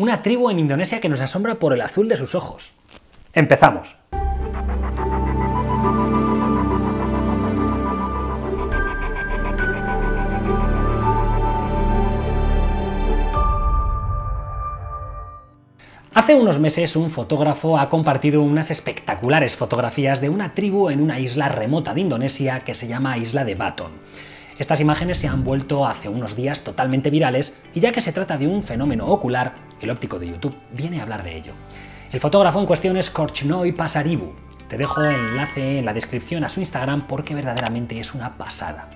una tribu en Indonesia que nos asombra por el azul de sus ojos. ¡Empezamos! Hace unos meses un fotógrafo ha compartido unas espectaculares fotografías de una tribu en una isla remota de Indonesia que se llama Isla de Buton. Estas imágenes se han vuelto hace unos días totalmente virales y ya que se trata de un fenómeno ocular, el óptico de YouTube viene a hablar de ello. El fotógrafo en cuestión es Korchnoi Pasaribu. Te dejo el enlace en la descripción a su Instagram porque verdaderamente es una pasada.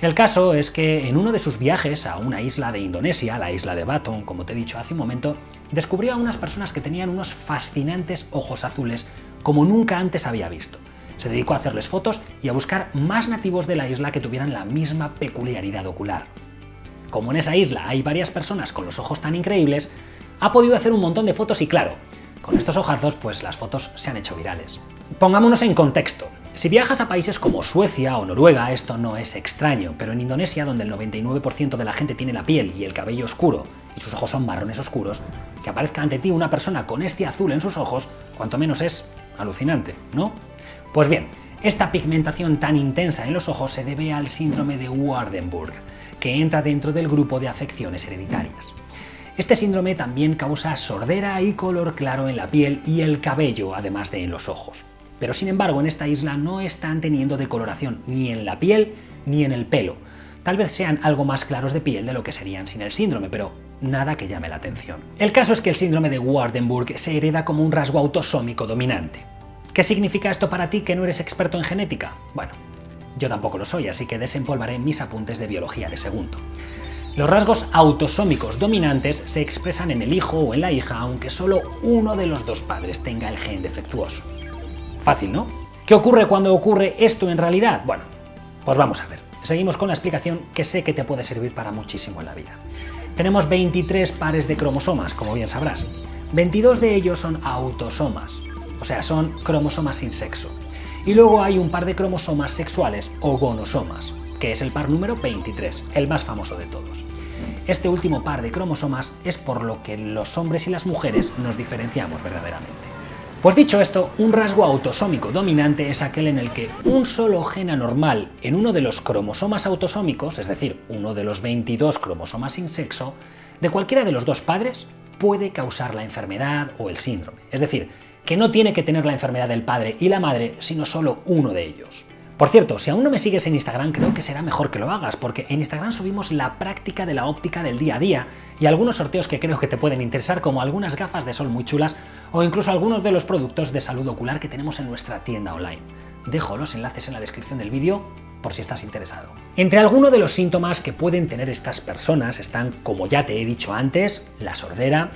El caso es que en uno de sus viajes a una isla de Indonesia, la isla de Buton, como te he dicho hace un momento, descubrió a unas personas que tenían unos fascinantes ojos azules como nunca antes había visto. Se dedicó a hacerles fotos y a buscar más nativos de la isla que tuvieran la misma peculiaridad ocular. Como en esa isla hay varias personas con los ojos tan increíbles, ha podido hacer un montón de fotos y claro, con estos ojazos pues las fotos se han hecho virales. Pongámonos en contexto. Si viajas a países como Suecia o Noruega, esto no es extraño, pero en Indonesia, donde el 99% de la gente tiene la piel y el cabello oscuro, y sus ojos son marrones oscuros, que aparezca ante ti una persona con este azul en sus ojos, cuanto menos es alucinante, ¿no? Pues bien, esta pigmentación tan intensa en los ojos se debe al síndrome de Waardenburg, que entra dentro del grupo de afecciones hereditarias. Este síndrome también causa sordera y color claro en la piel y el cabello, además de en los ojos. Pero sin embargo en esta isla no están teniendo decoloración ni en la piel ni en el pelo. Tal vez sean algo más claros de piel de lo que serían sin el síndrome, pero nada que llame la atención. El caso es que el síndrome de Waardenburg se hereda como un rasgo autosómico dominante. ¿Qué significa esto para ti que no eres experto en genética? Bueno, yo tampoco lo soy, así que desempolvaré mis apuntes de biología de segundo. Los rasgos autosómicos dominantes se expresan en el hijo o en la hija, aunque solo uno de los dos padres tenga el gen defectuoso. Fácil, ¿no? ¿Qué ocurre cuando ocurre esto en realidad? Bueno, pues vamos a ver. Seguimos con la explicación que sé que te puede servir para muchísimo en la vida. Tenemos 23 pares de cromosomas, como bien sabrás. 22 de ellos son autosomas, o sea, son cromosomas sin sexo. Y luego hay un par de cromosomas sexuales o gonosomas, que es el par número 23, el más famoso de todos. Este último par de cromosomas es por lo que los hombres y las mujeres nos diferenciamos verdaderamente. Pues dicho esto, un rasgo autosómico dominante es aquel en el que un solo gen anormal en uno de los cromosomas autosómicos, es decir, uno de los 22 cromosomas sin sexo, de cualquiera de los dos padres puede causar la enfermedad o el síndrome. Es decir, que no tiene que tener la enfermedad el padre y la madre, sino solo uno de ellos. Por cierto, si aún no me sigues en Instagram, creo que será mejor que lo hagas, porque en Instagram subimos la práctica de la óptica del día a día y algunos sorteos que creo que te pueden interesar, como algunas gafas de sol muy chulas, o incluso algunos de los productos de salud ocular que tenemos en nuestra tienda online. Dejo los enlaces en la descripción del vídeo por si estás interesado. Entre algunos de los síntomas que pueden tener estas personas están, como ya te he dicho antes, la sordera,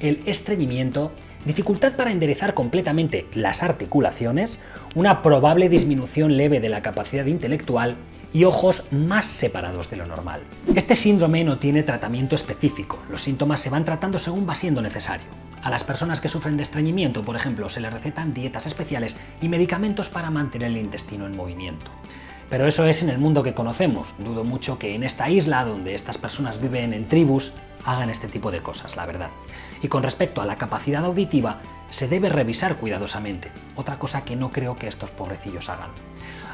el estreñimiento, dificultad para enderezar completamente las articulaciones, una probable disminución leve de la capacidad intelectual y ojos más separados de lo normal. Este síndrome no tiene tratamiento específico, los síntomas se van tratando según va siendo necesario. A las personas que sufren de estreñimiento, por ejemplo, se les recetan dietas especiales y medicamentos para mantener el intestino en movimiento. Pero eso es en el mundo que conocemos. Dudo mucho que en esta isla, donde estas personas viven en tribus, hagan este tipo de cosas, la verdad. Y con respecto a la capacidad auditiva, se debe revisar cuidadosamente, otra cosa que no creo que estos pobrecillos hagan.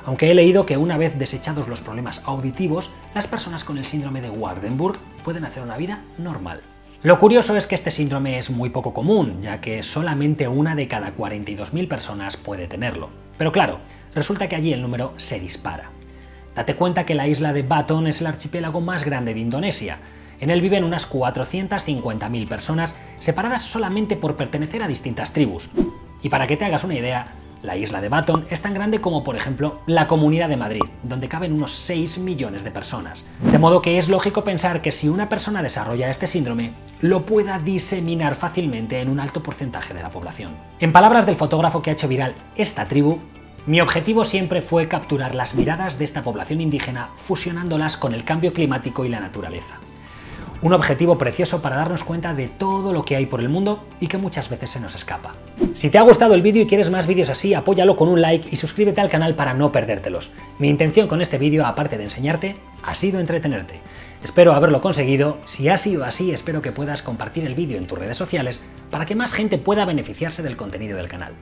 Aunque he leído que una vez desechados los problemas auditivos, las personas con el síndrome de Waardenburg pueden hacer una vida normal. Lo curioso es que este síndrome es muy poco común, ya que solamente una de cada 42.000 personas puede tenerlo. Pero claro, resulta que allí el número se dispara. Date cuenta que la isla de Buton es el archipiélago más grande de Indonesia. En él viven unas 450.000 personas, separadas solamente por pertenecer a distintas tribus. Y para que te hagas una idea, la isla de Buton es tan grande como, por ejemplo, la Comunidad de Madrid, donde caben unos 6 millones de personas. De modo que es lógico pensar que si una persona desarrolla este síndrome, lo pueda diseminar fácilmente en un alto porcentaje de la población. En palabras del fotógrafo que ha hecho viral esta tribu, mi objetivo siempre fue capturar las miradas de esta población indígena fusionándolas con el cambio climático y la naturaleza. Un objetivo precioso para darnos cuenta de todo lo que hay por el mundo y que muchas veces se nos escapa. Si te ha gustado el vídeo y quieres más vídeos así, apóyalo con un like y suscríbete al canal para no perdértelos. Mi intención con este vídeo, aparte de enseñarte, ha sido entretenerte. Espero haberlo conseguido. Si ha sido así, espero que puedas compartir el vídeo en tus redes sociales para que más gente pueda beneficiarse del contenido del canal.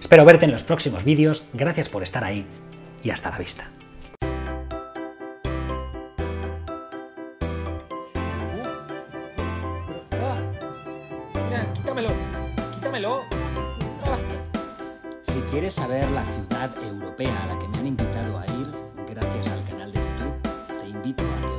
Espero verte en los próximos vídeos, gracias por estar ahí y hasta la vista. Quítamelo, quítamelo. Si quieres saber la ciudad europea a la que me han invitado a ir, gracias al canal de YouTube, te invito a que